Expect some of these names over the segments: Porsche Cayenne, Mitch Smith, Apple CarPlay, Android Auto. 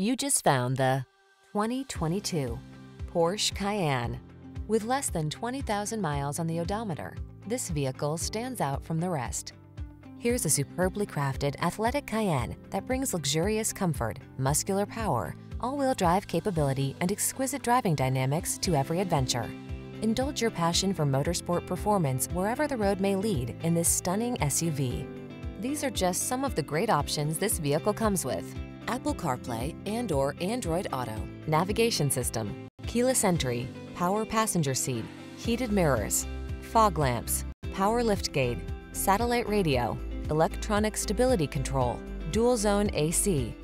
You just found the 2022 Porsche Cayenne. With less than 20,000 miles on the odometer, this vehicle stands out from the rest. Here's a superbly crafted, athletic Cayenne that brings luxurious comfort, muscular power, all-wheel drive capability, and exquisite driving dynamics to every adventure. Indulge your passion for motorsport performance wherever the road may lead in this stunning SUV. These are just some of the great options this vehicle comes with: Apple CarPlay and/or Android Auto, navigation system, keyless entry, power passenger seat, heated mirrors, fog lamps, power liftgate, satellite radio, electronic stability control, dual zone AC.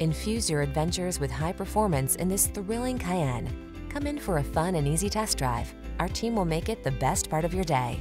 Infuse your adventures with high performance in this thrilling Cayenne. Come in for a fun and easy test drive. Our team will make it the best part of your day.